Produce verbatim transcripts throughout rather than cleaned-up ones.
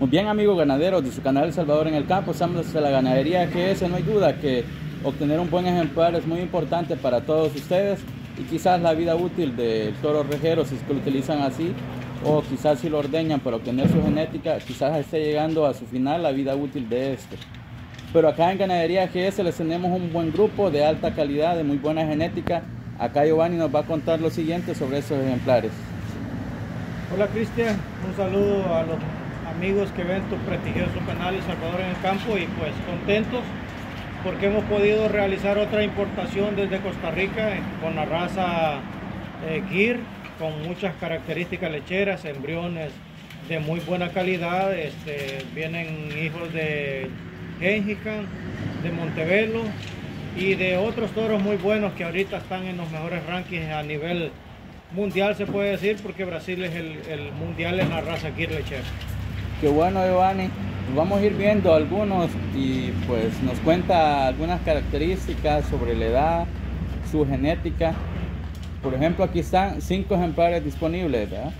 Muy bien, amigos ganaderos de su canal El Salvador en el Campo, estamos desde la ganadería G S. No hay duda que obtener un buen ejemplar es muy importante para todos ustedes, y quizás la vida útil del toro rejero, si es que lo utilizan así, o quizás si lo ordeñan para obtener su genética, quizás esté llegando a su final la vida útil de este. Pero acá en ganadería G S les tenemos un buen grupo de alta calidad, de muy buena genética. Acá Giovanni nos va a contar lo siguiente sobre esos ejemplares. Hola Cristian, un saludo a los amigos que ven tu prestigioso canal El Salvador en el Campo, y pues contentos porque hemos podido realizar otra importación desde Costa Rica con la raza eh, Gir, con muchas características lecheras, embriones de muy buena calidad. Este, vienen hijos de Génica, de Montevelo y de otros toros muy buenos que ahorita están en los mejores rankings a nivel mundial, se puede decir, porque Brasil es el, el mundial en la raza Gir lechera. Qué bueno, Giovanni. Vamos a ir viendo algunos y pues nos cuenta algunas características sobre la edad, su genética. Por ejemplo, aquí están cinco ejemplares disponibles, ¿verdad?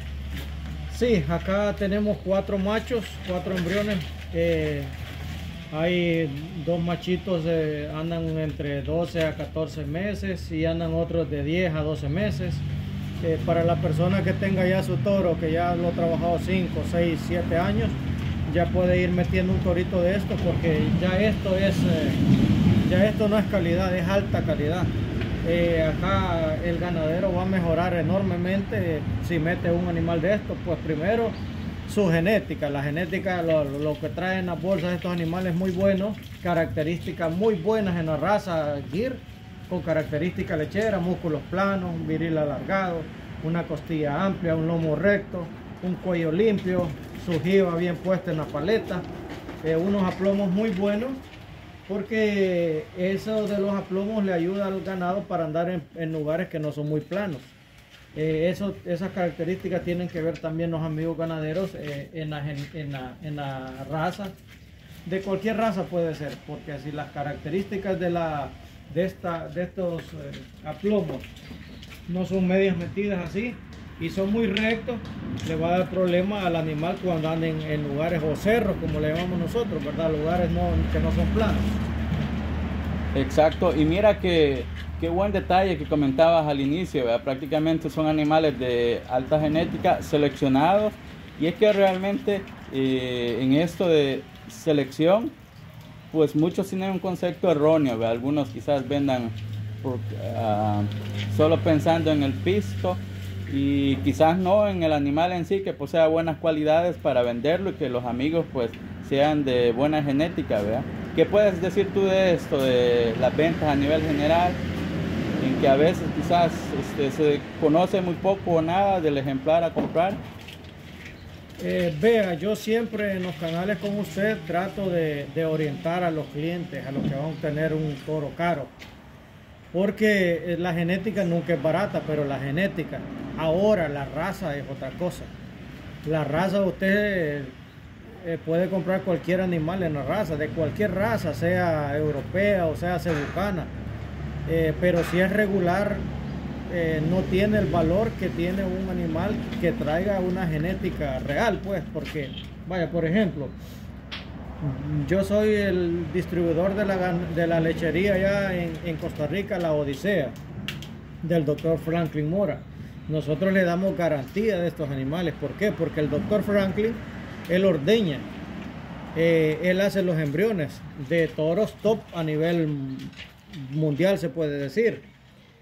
Sí, acá tenemos cuatro machos, cuatro embriones. Eh, hay dos machitos, eh, andan entre doce a catorce meses, y andan otros de diez a doce meses. Eh, para la persona que tenga ya su toro, que ya lo ha trabajado cinco, seis, siete años, ya puede ir metiendo un torito de esto, porque ya esto es eh, ya esto no es calidad, es alta calidad. Eh, acá el ganadero va a mejorar enormemente eh, si mete un animal de esto. Pues primero su genética, la genética, lo, lo que traen las bolsas de estos animales muy buenos, características muy buenas en la raza Gir, con características lecheras, músculos planos, un viril alargado, una costilla amplia, un lomo recto, un cuello limpio, su jiba bien puesta en la paleta, eh, unos aplomos muy buenos, porque eso de los aplomos le ayuda al ganado para andar en, en lugares que no son muy planos. Eh, eso, esas características tienen que ver también los amigos ganaderos eh, en, la, en, la, en la raza, de cualquier raza puede ser, porque si las características de, la, de, esta, de estos eh, aplomos no son medias metidas así, y son muy rectos, le va a dar problema al animal cuando anden en lugares o cerros, como le llamamos nosotros, ¿verdad? Lugares no, que no son planos. Exacto, y mira que qué buen detalle que comentabas al inicio, ¿verdad? Prácticamente son animales de alta genética, seleccionados, y es que realmente eh, en esto de selección, pues muchos tienen un concepto erróneo, ¿verdad? Algunos quizás vendan por, uh, solo pensando en el pisto, y quizás no en el animal en sí, que posea buenas cualidades para venderlo, y que los amigos pues sean de buena genética, ¿verdad? ¿Qué puedes decir tú de esto, de las ventas a nivel general, en que a veces quizás este, se conoce muy poco o nada del ejemplar a comprar? Eh, vea, yo siempre en los canales con usted trato de, de orientar a los clientes, a los que van a obtener un toro caro, porque la genética nunca es barata, pero la genética, ahora la raza es otra cosa. La raza, usted eh, puede comprar cualquier animal en la raza, de cualquier raza, sea europea o sea cebucana, eh, pero si es regular, eh, no tiene el valor que tiene un animal que traiga una genética real, pues, porque, vaya, por ejemplo, yo soy el distribuidor de la, de la lechería allá en, en Costa Rica, la Odisea, del doctor Franklin Mora. Nosotros le damos garantía de estos animales. ¿Por qué? Porque el doctor Franklin, él ordeña, eh, él hace los embriones de toros top a nivel mundial, se puede decir.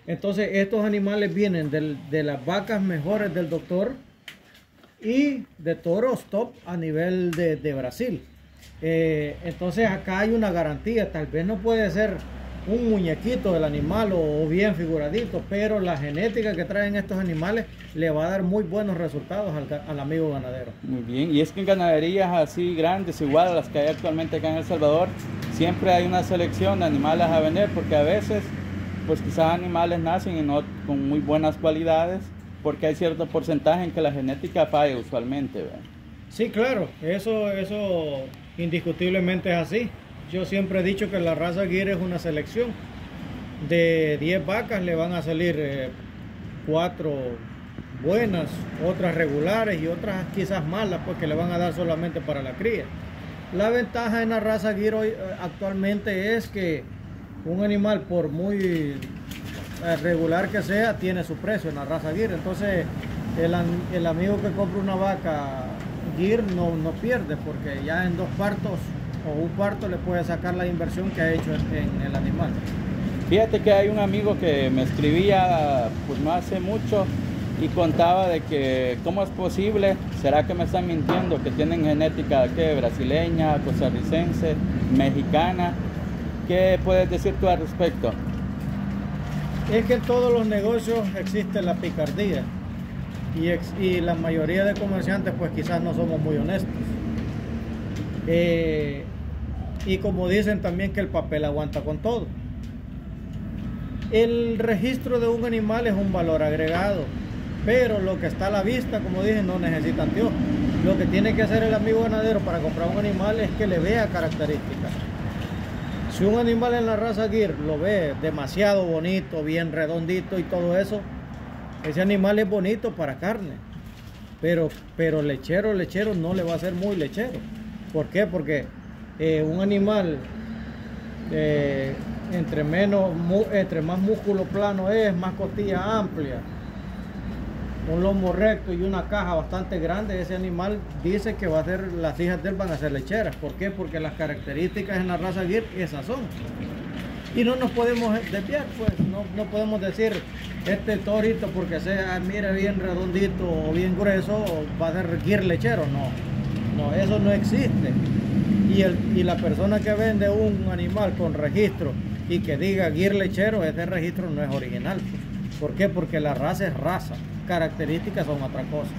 Entonces estos animales vienen del, de las vacas mejores del doctor y de toros top a nivel de, de Brasil. Eh, entonces acá hay una garantía. Tal vez no puede ser un muñequito del animal o, o bien figuradito, pero la genética que traen estos animales le va a dar muy buenos resultados al, al amigo ganadero. Muy bien, y es que en ganaderías así grandes, igual a las que hay actualmente acá en El Salvador, siempre hay una selección de animales a vender, porque a veces pues quizás animales nacen y no, con muy buenas cualidades, porque hay cierto porcentaje en que la genética falla usualmente, ¿verdad? Sí, claro, eso, eso indiscutiblemente es así. Yo siempre he dicho que la raza Gir es una selección. De diez vacas le van a salir eh, cuatro buenas, otras regulares y otras quizás malas, pues que le van a dar solamente para la cría. La ventaja en la raza Gir hoy actualmente es que un animal, por muy regular que sea, tiene su precio en la raza Gir. Entonces el, el amigo que compra una vaca Gir no, no pierde, porque ya en dos partos o un parto le puede sacar la inversión que ha hecho en, en el animal. Fíjate que hay un amigo que me escribía pues no hace mucho y contaba de que cómo es posible, será que me están mintiendo, que tienen genética ¿qué? brasileña, costarricense, mexicana. ¿Qué puedes decir tú al respecto? Es que en todos los negocios existe la picardía y, ex, y la mayoría de comerciantes pues quizás no somos muy honestos. Eh, y como dicen también que el papel aguanta con todo. El registro de un animal es un valor agregado, pero lo que está a la vista, como dije, no necesita anteojos. Lo que tiene que hacer el amigo ganadero para comprar un animal es que le vea características. Si un animal en la raza Gir lo ve demasiado bonito, bien redondito y todo eso, ese animal es bonito para carne, pero, pero lechero, lechero no le va a ser muy lechero. ¿Por qué? Porque eh, un animal eh, entre, menos, mu, entre más músculo plano es, más costilla amplia, un lomo recto y una caja bastante grande, ese animal dice que va a ser, las hijas de él van a ser lecheras. ¿Por qué? Porque las características en la raza Gir esas son. Y no nos podemos desviar, pues, no, no podemos decir este torito porque sea, mire, bien redondito o bien grueso, va a ser Gir lechero, no. No, eso no existe. Y, el, y la persona que vende un animal con registro y que diga Gir lechero, ese registro no es original. ¿Por qué? Porque la raza es raza, características son otra cosa.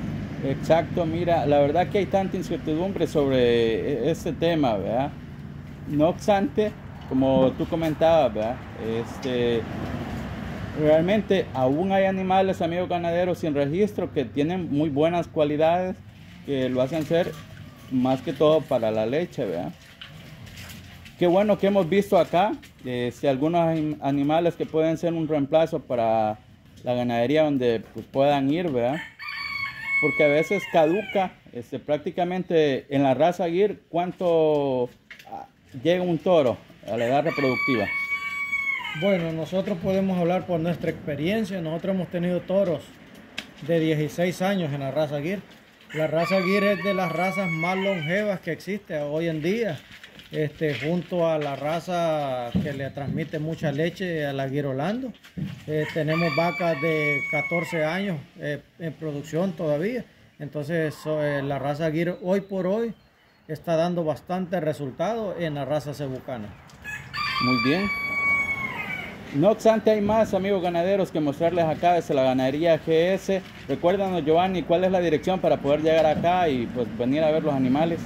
Exacto, mira, la verdad que hay tanta incertidumbre sobre este tema, ¿verdad? No obstante, como tú comentabas, ¿verdad? Este, realmente aún hay animales, amigos ganaderos, sin registro que tienen muy buenas cualidades, que lo hacen ser más que todo para la leche, ¿verdad? Qué bueno que hemos visto acá eh, si algunos animales que pueden ser un reemplazo para la ganadería donde pues, puedan ir, ¿verdad? Porque a veces caduca este, prácticamente en la raza Gir. ¿Cuánto llega un toro a la edad reproductiva? Bueno, nosotros podemos hablar por nuestra experiencia. Nosotros hemos tenido toros de dieciséis años en la raza Gir. La raza Gir es de las razas más longevas que existe hoy en día, este, junto a la raza que le transmite mucha leche a la Girolando. Eh, tenemos vacas de catorce años eh, en producción todavía. Entonces eh, la raza Gir hoy por hoy está dando bastante resultado en la raza cebucana. Muy bien. No obstante, hay más, amigos ganaderos, que mostrarles acá desde la ganadería G S. Recuérdanos, Giovanni, ¿cuál es la dirección para poder llegar acá y pues venir a ver los animales?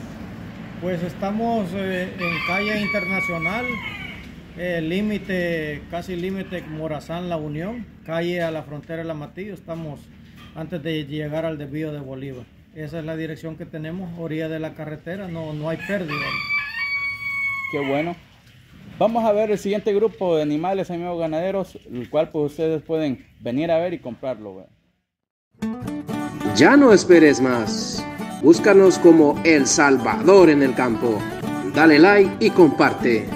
Pues estamos eh, en calle Internacional, eh, límite, casi límite Morazán La Unión, calle a la frontera de la Matillo. Estamos antes de llegar al desvío de Bolívar. Esa es la dirección que tenemos, orilla de la carretera, no, no hay pérdida. Qué bueno. Vamos a ver el siguiente grupo de animales, amigos ganaderos, el cual pues ustedes pueden venir a ver y comprarlo, güey. Ya no esperes más. Búscanos como El Salvador en el Campo. Dale like y comparte.